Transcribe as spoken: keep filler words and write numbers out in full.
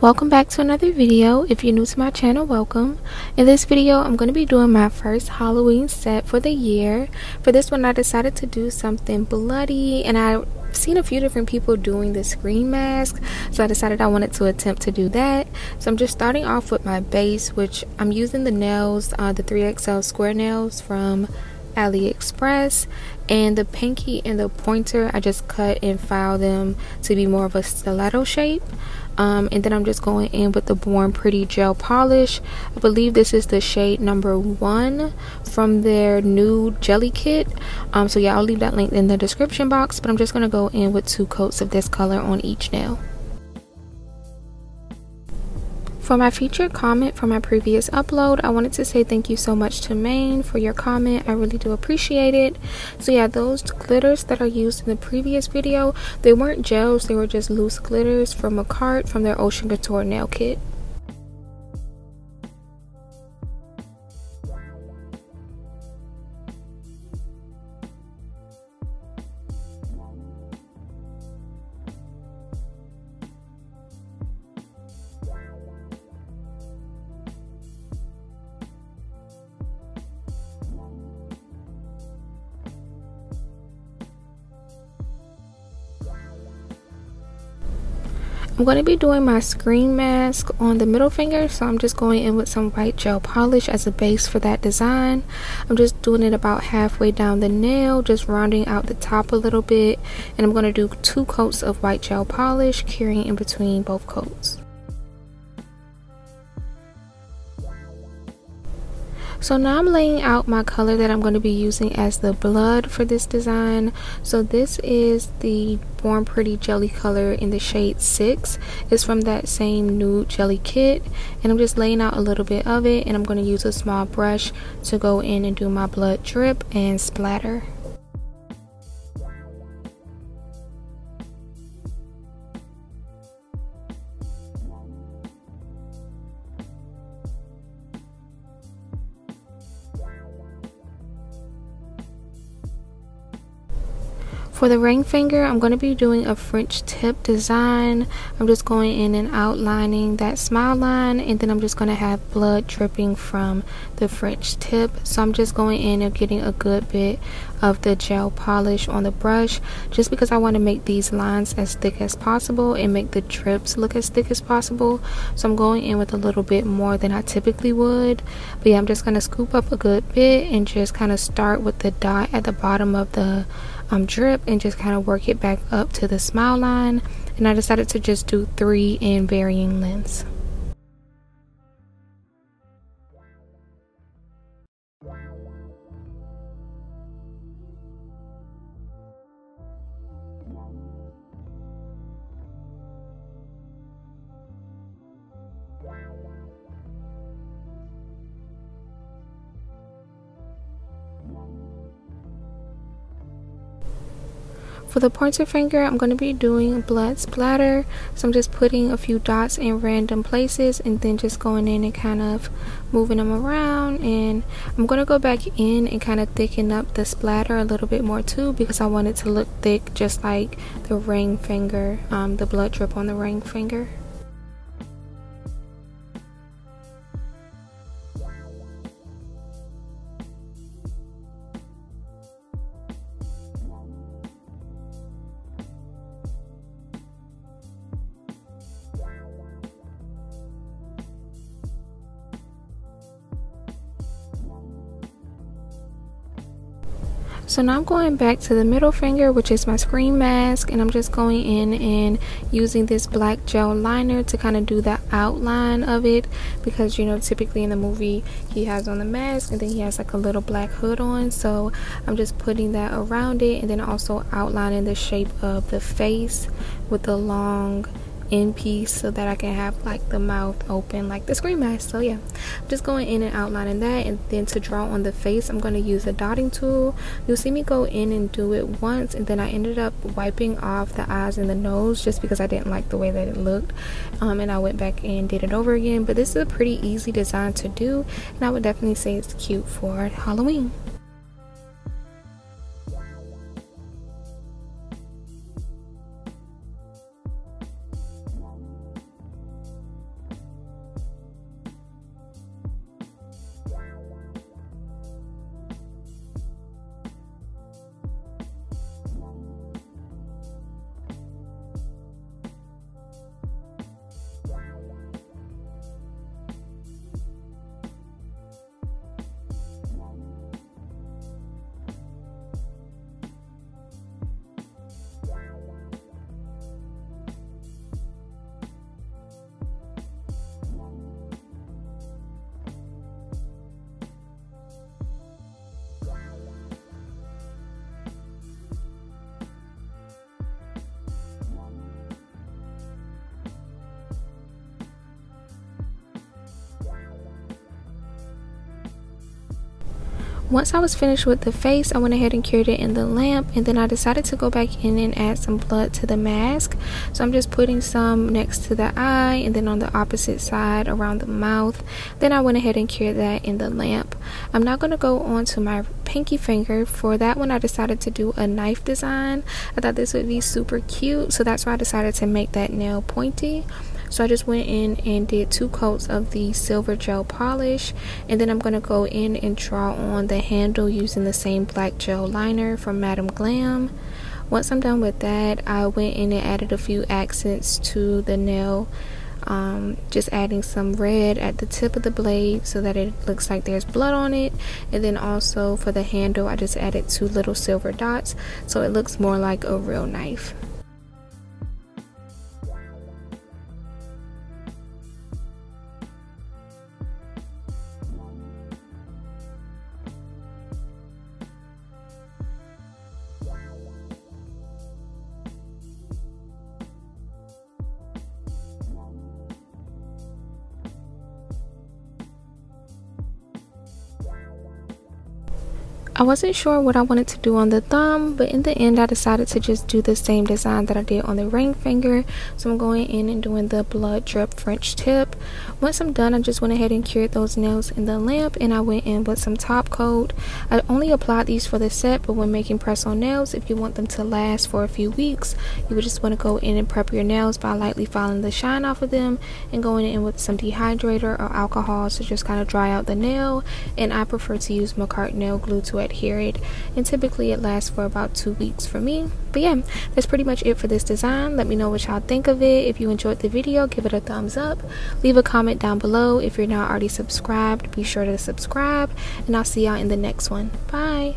Welcome back to another video. If you're new to my channel, welcome. In this video, I'm going to be doing my first Halloween set for the year. For this one, I decided to do something bloody, and I seen a few different people doing the scream mask, so I decided I wanted to attempt to do that. So I'm just starting off with my base, which I'm using the nails, uh, the three X L square nails from AliExpress, and the pinky and the pointer I just cut and file them to be more of a stiletto shape. Um, and then I'm just going in with the Born Pretty gel polish. I believe this is the shade number one from their new jelly kit. Um, so yeah, I'll leave that link in the description box, but I'm just going to go in with two coats of this color on each nail. For my featured comment from my previous upload, I wanted to say thank you so much to Maine for your comment. I really do appreciate it. So yeah, those glitters that I used in the previous video, they weren't gels, they were just loose glitters from Makartt from their Ocean Couture nail kit. I'm going to be doing my screen mask on the middle finger, so I'm just going in with some white gel polish as a base for that design. I'm just doing it about halfway down the nail, just rounding out the top a little bit, and I'm going to do two coats of white gel polish, carrying in between both coats. So now I'm laying out my color that I'm going to be using as the blood for this design. So this is the Born Pretty Jelly color in the shade six. It's from that same nude jelly kit, and I'm just laying out a little bit of it, and I'm going to use a small brush to go in and do my blood drip and splatter. For the ring finger, I'm going to be doing a French tip design. I'm just going in and outlining that smile line, and then I'm just going to have blood dripping from the French tip. So I'm just going in and getting a good bit of the gel polish on the brush, just because I want to make these lines as thick as possible and make the drips look as thick as possible. So I'm going in with a little bit more than I typically would. But yeah, I'm just going to scoop up a good bit and just kind of start with the dot at the bottom of the Um, drip and just kind of work it back up to the smile line. And I decided to just do three in varying lengths. For the pointer finger, I'm going to be doing blood splatter, so I'm just putting a few dots in random places and then just going in and kind of moving them around. And I'm going to go back in and kind of thicken up the splatter a little bit more too, because I want it to look thick, just like the ring finger, um, the blood drip on the ring finger. So now I'm going back to the middle finger, which is my screen mask, and I'm just going in and using this black gel liner to kind of do the outline of it, because you know typically in the movie he has on the mask and then he has like a little black hood on, so I'm just putting that around it and then also outlining the shape of the face with the long end piece so that I can have like the mouth open like the screen mask. So yeah, I'm just going in and outlining that, and then to draw on the face I'm going to use a dotting tool. You'll see me go in and do it once, and then I ended up wiping off the eyes and the nose just because I didn't like the way that it looked, um, and I went back and did it over again. But this is a pretty easy design to do, and I would definitely say it's cute for Halloween. Once I was finished with the face, I went ahead and cured it in the lamp, and then I decided to go back in and add some blood to the mask. So I'm just putting some next to the eye and then on the opposite side around the mouth. Then I went ahead and cured that in the lamp. I'm not going to go on to my pinky finger. For that one, I decided to do a knife design. I thought this would be super cute, so that's why I decided to make that nail pointy. So I just went in and did two coats of the silver gel polish, and then I'm going to go in and draw on the handle using the same black gel liner from Madame Glam. Once I'm done with that, I went in and added a few accents to the nail, um, just adding some red at the tip of the blade so that it looks like there's blood on it, and then also for the handle I just added two little silver dots so it looks more like a real knife. I wasn't sure what I wanted to do on the thumb, but in the end I decided to just do the same design that I did on the ring finger. So I'm going in and doing the blood drip French tip. Once I'm done, I just went ahead and cured those nails in the lamp, and I went in with some top coat. I only applied these for the set, but when making press on nails, if you want them to last for a few weeks, you would just want to go in and prep your nails by lightly filing the shine off of them and going in with some dehydrator or alcohol to just kind of dry out the nail. And I prefer to use Makartt nail glue to adhere it, and typically it lasts for about two weeks for me. But yeah, that's pretty much it for this design. Let me know what y'all think of it. If you enjoyed the video, give it a thumbs up, leave a comment down below. If you're not already subscribed, be sure to subscribe, and I'll see y'all in the next one. Bye.